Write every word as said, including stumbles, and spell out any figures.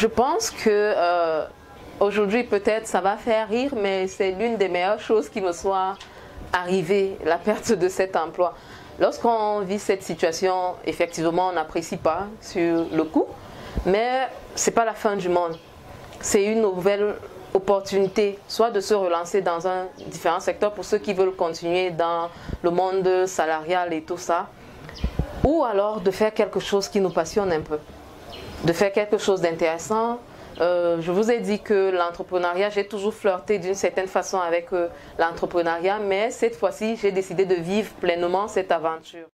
je pense que euh, aujourd'hui peut-être ça va faire rire, mais c'est l'une des meilleures choses qui me soit arrivée, la perte de cet emploi. Lorsqu'on vit cette situation, effectivement, on n'apprécie pas sur le coup, mais ce n'est pas la fin du monde. C'est une nouvelle opportunité, soit de se relancer dans un différent secteur pour ceux qui veulent continuer dans le monde salarial et tout ça, ou alors de faire quelque chose qui nous passionne un peu, de faire quelque chose d'intéressant. Euh, je vous ai dit que l'entrepreneuriat, j'ai toujours flirté d'une certaine façon avec euh, l'entrepreneuriat, mais cette fois-ci, j'ai décidé de vivre pleinement cette aventure.